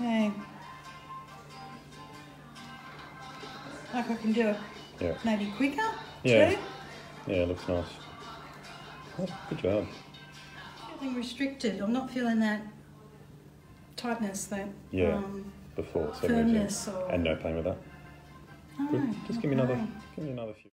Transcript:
Okay. Like I can do it maybe quicker too. Yeah, it looks nice. That's good job. Feeling restricted. I'm not feeling that tightness, that before, so firmness, or... and no pain with that. No, just give me another few.